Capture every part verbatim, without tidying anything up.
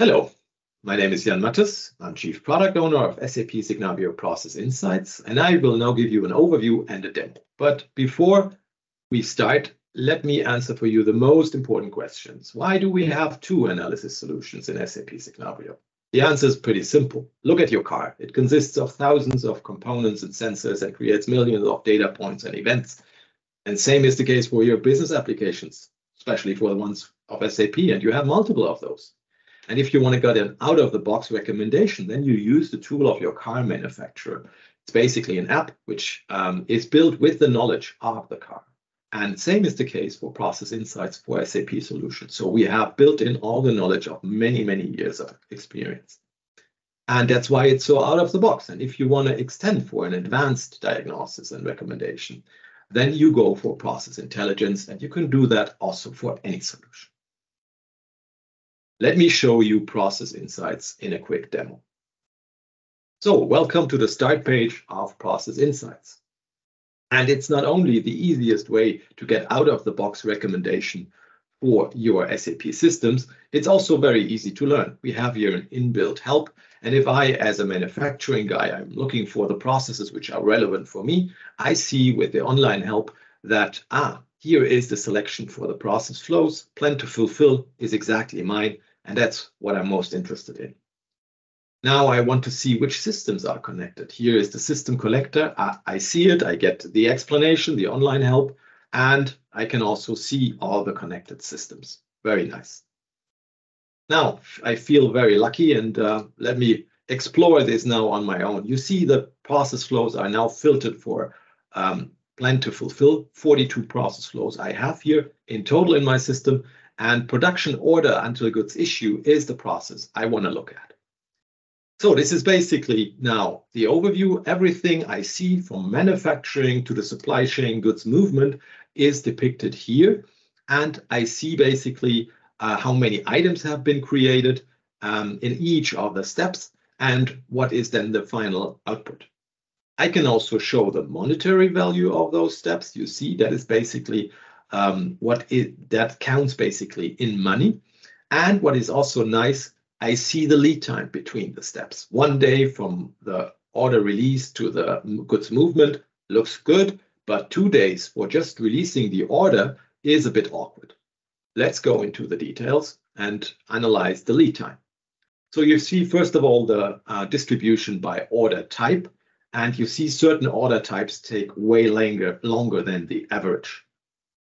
Hello, my name is Jan Matthes. I'm Chief Product Owner of S A P Signavio Process Insights, and I will now give you an overview and a demo. But before we start, let me answer for you the most important questions. Why do we have two analysis solutions in S A P Signavio? The answer is pretty simple. Look at your car. It consists of thousands of components and sensors and creates millions of data points and events. And same is the case for your business applications, especially for the ones of S A P, and you have multiple of those. And if you want to get an out-of-the-box recommendation, then you use the tool of your car manufacturer. It's basically an app which um, is built with the knowledge of the car. And same is the case for Process Insights for S A P solutions. So we have built in all the knowledge of many, many years of experience. And that's why it's so out of the box. And if you want to extend for an advanced diagnosis and recommendation, then you go for Process Intelligence, and you can do that also for any solution. Let me show you Process Insights in a quick demo. So welcome to the start page of Process Insights. And it's not only the easiest way to get out of the box recommendation for your S A P systems, it's also very easy to learn. We have here an inbuilt help. And if I, as a manufacturing guy, I'm looking for the processes which are relevant for me, I see with the online help that, ah, here is the selection for the process flows. Plan to Fulfill is exactly mine. And that's what I'm most interested in. Now I want to see which systems are connected. Here is the system collector. I, I see it. I get the explanation, the online help, and I can also see all the connected systems. Very nice. Now I feel very lucky, and uh, let me explore this now on my own. You see the process flows are now filtered for um, Plan to Fulfill. forty-two process flows I have here in total in my system. And production order until goods issue is the process I want to look at. So this is basically now the overview. Everything I see from manufacturing to the supply chain goods movement is depicted here. And I see basically uh, how many items have been created um, in each of the steps and what is then the final output. I can also show the monetary value of those steps. You see that is basically Um, what it, that counts basically in money. And what is also nice, I see the lead time between the steps. One day from the order release to the goods movement looks good, but two days for just releasing the order is a bit awkward. Let's go into the details and analyze the lead time. So you see, first of all, the uh, distribution by order type, and you see certain order types take way longer, longer than the average.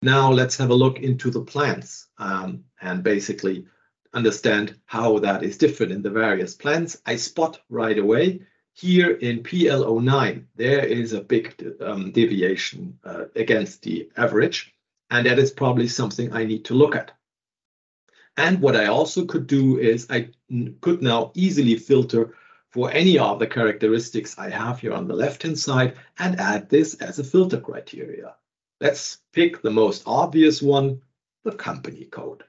Now let's have a look into the plans um, and basically understand how that is different in the various plans. I spot right away here in P L zero nine, there is a big um, deviation uh, against the average, and that is probably something I need to look at. And what I also could do is I could now easily filter for any of the characteristics I have here on the left-hand side and add this as a filter criteria. Let's pick the most obvious one, the company code.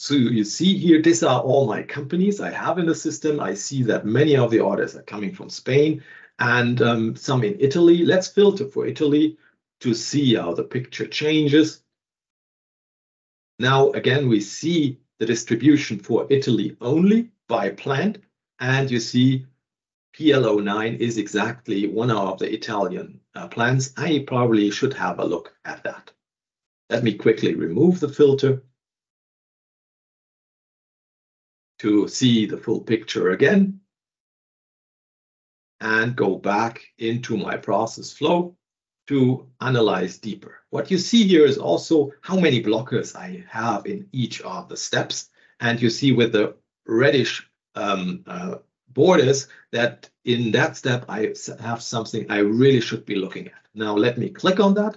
So you see here, these are all my companies I have in the system. I see that many of the orders are coming from Spain and um, some in Italy. Let's filter for Italy to see how the picture changes. Now, again, we see the distribution for Italy only by plant. And you see P L zero nine is exactly one of the Italian uh, plans. I probably should have a look at that. Let me quickly remove the filter to see the full picture again and go back into my process flow to analyze deeper. What you see here is also how many blockers I have in each of the steps. And you see with the reddish um, uh, borders that in that step I have something I really should be looking at. Now let me click on that,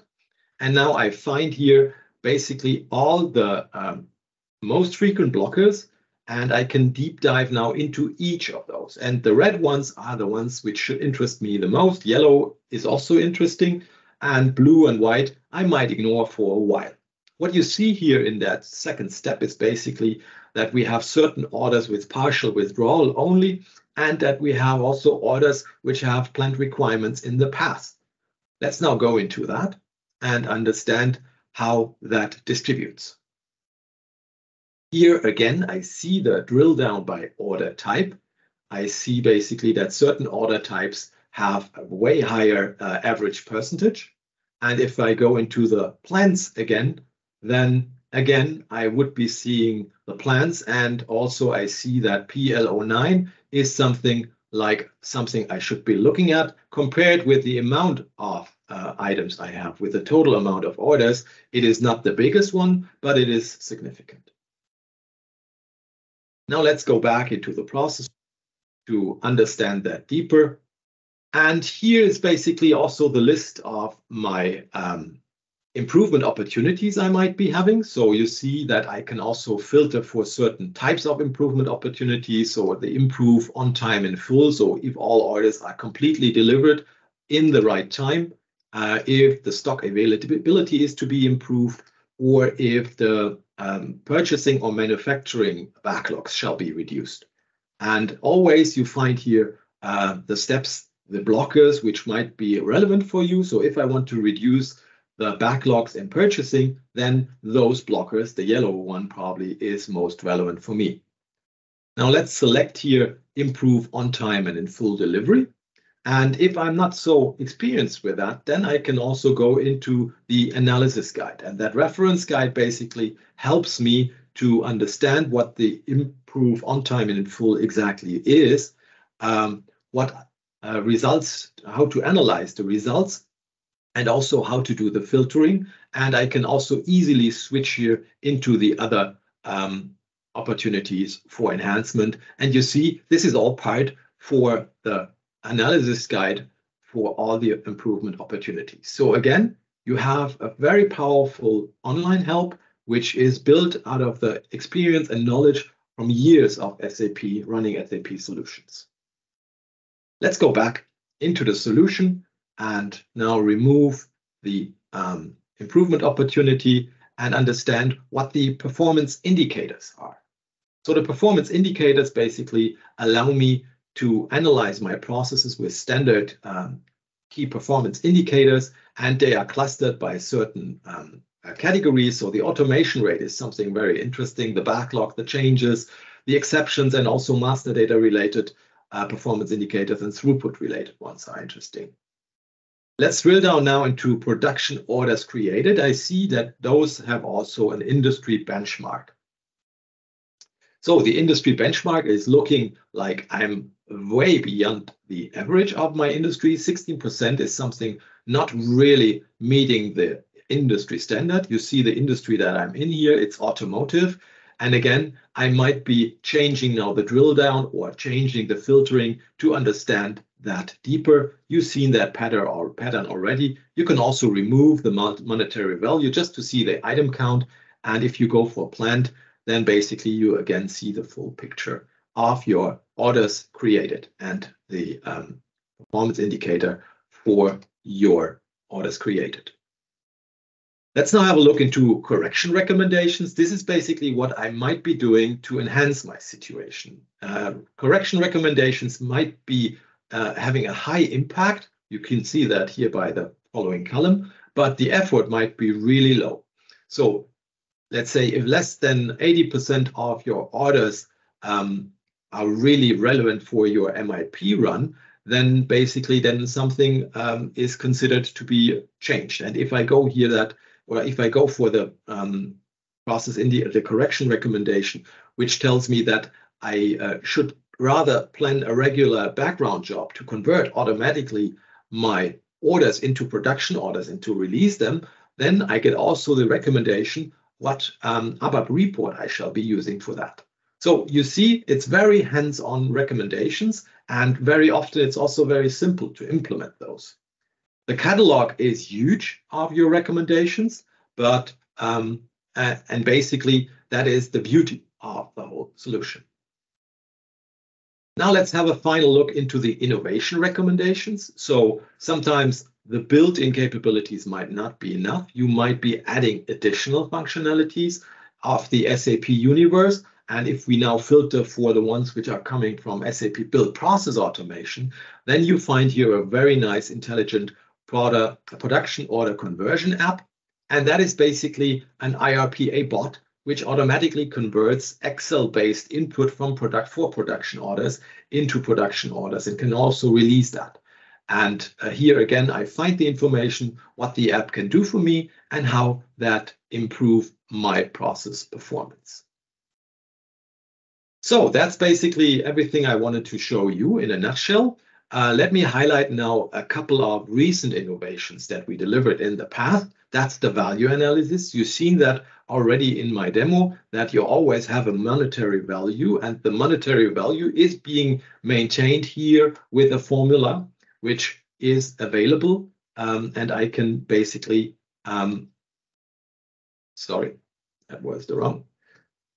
and now I find here basically all the um, most frequent blockers, and I can deep dive now into each of those. And the red ones are the ones which should interest me the most. Yellow is also interesting, and blue and white I might ignore for a while. What you see here in that second step is basically that we have certain orders with partial withdrawal only, and that we have also orders which have plant requirements in the past. Let's now go into that and understand how that distributes. Here again, I see the drill down by order type. I see basically that certain order types have a way higher uh, average percentage. And if I go into the plans again, then again, I would be seeing the plans. And also I see that P L zero nine is something like something I should be looking at compared with the amount of uh, items I have. With the total amount of orders, it is not the biggest one, but it is significant. Now let's go back into the process to understand that deeper. And here is basically also the list of my um, improvement opportunities I might be having. So you see that I can also filter for certain types of improvement opportunities. So the improve on time in full. So if all orders are completely delivered in the right time, uh, if the stock availability is to be improved, or if the um, purchasing or manufacturing backlogs shall be reduced. And always you find here uh, the steps, the blockers, which might be relevant for you. So if I want to reduce the backlogs in purchasing, then those blockers, the yellow one probably is most relevant for me. Now let's select here, improve on time and in full delivery. And if I'm not so experienced with that, then I can also go into the analysis guide. And that reference guide basically helps me to understand what the improve on time and in full exactly is, um, what uh, results, how to analyze the results, and also how to do the filtering. And I can also easily switch here into the other um, opportunities for enhancement. And you see, this is all part for the analysis guide for all the improvement opportunities. So again, you have a very powerful online help, which is built out of the experience and knowledge from years of S A P running S A P solutions. Let's go back into the solution and now remove the um, improvement opportunity and understand what the performance indicators are. So the performance indicators basically allow me to analyze my processes with standard um, key performance indicators, and they are clustered by certain um, uh, categories. So the automation rate is something very interesting, the backlog, the changes, the exceptions, and also master data related uh, performance indicators and throughput related ones are interesting. Let's drill down now into production orders created. I see that those have also an industry benchmark. So the industry benchmark is looking like I'm way beyond the average of my industry. sixteen percent is something not really meeting the industry standard. You see the industry that I'm in here, it's automotive. And again, I might be changing now the drill down or changing the filtering to understand that deeper. You've seen that pattern or pattern already. You can also remove the monetary value just to see the item count. And if you go for planned, then basically you again see the full picture of your orders created and the um, performance indicator for your orders created. Let's now have a look into correction recommendations. This is basically what I might be doing to enhance my situation. Uh, correction recommendations might be uh, having a high impact. You can see that here by the following column, but the effort might be really low. So let's say if less than eighty percent of your orders um, are really relevant for your M I P run, then basically then something um, is considered to be changed. And if I go here that, or if I go for the um, process in the, the correction recommendation, which tells me that I uh, should rather plan a regular background job to convert automatically my orders into production orders and to release them, then I get also the recommendation what um, ABAP report I shall be using for that. So you see, it's very hands-on recommendations, and very often it's also very simple to implement those. The catalog is huge of your recommendations, but um, uh, and basically that is the beauty of the whole solution. Now let's have a final look into the innovation recommendations. So sometimes the built-in capabilities might not be enough. You might be adding additional functionalities of the S A P universe. And if we now filter for the ones which are coming from S A P Build Process Automation, then you find here a very nice intelligent product, production order conversion app. And that is basically an I R P A bot, which automatically converts Excel-based input from product for production orders into production orders. It can also release that. And uh, here again, I find the information, what the app can do for me and how that improves my process performance. So that's basically everything I wanted to show you in a nutshell. Uh, let me highlight now a couple of recent innovations that we delivered in the past. That's the value analysis. You've seen that already in my demo, that you always have a monetary value, and the monetary value is being maintained here with a formula which is available, um, and I can basically, um, sorry, that was the wrong.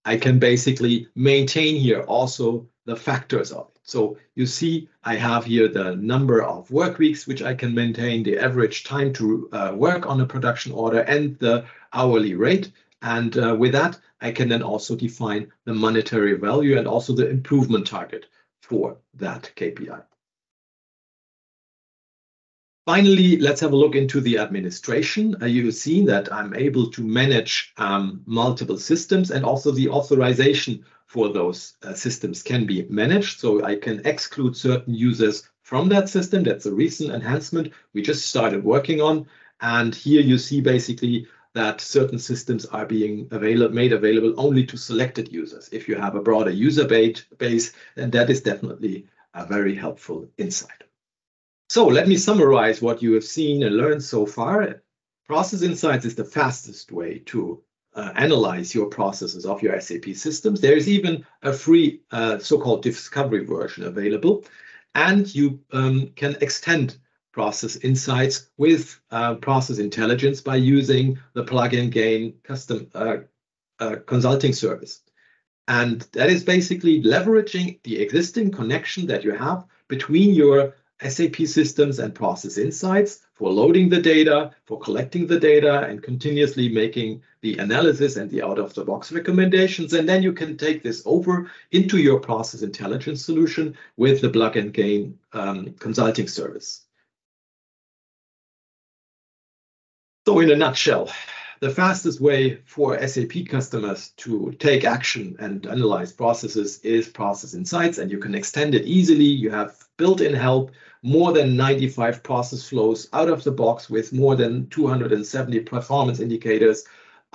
I can basically maintain here also the factors of it. So you see, I have here the number of work weeks, which I can maintain, the average time to uh, work on a production order, and the hourly rate. And uh, with that, I can then also define the monetary value and also the improvement target for that K P I. Finally, let's have a look into the administration. Uh, you've seen that I'm able to manage um, multiple systems, and also the authorization for those uh, systems can be managed. So I can exclude certain users from that system. That's a recent enhancement we just started working on. And here you see basically that certain systems are being avail- made available only to selected users. If you have a broader user base, then that is definitely a very helpful insight. So let me summarize what you have seen and learned so far. Process Insights is the fastest way to uh, analyze your processes of your S A P systems. There is even a free uh, so-called discovery version available, and you um, can extend Process Insights with uh, Process Intelligence by using the Plug-and-Gain custom uh, uh, consulting service. And that is basically leveraging the existing connection that you have between your S A P systems and Process Insights for loading the data, for collecting the data, and continuously making the analysis and the out-of-the-box recommendations. And then you can take this over into your Process Intelligence solution with the Plug-and-Gain um, consulting service. So in a nutshell, the fastest way for S A P customers to take action and analyze processes is Process Insights, and you can extend it easily. You have built-in help, more than ninety-five process flows out of the box with more than two hundred seventy performance indicators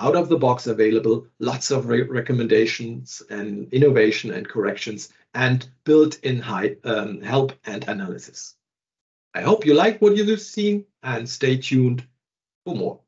out of the box available, lots of re recommendations and innovation and corrections, and built-in high, um, help and analysis. I hope you like what you've seen, and stay tuned for more.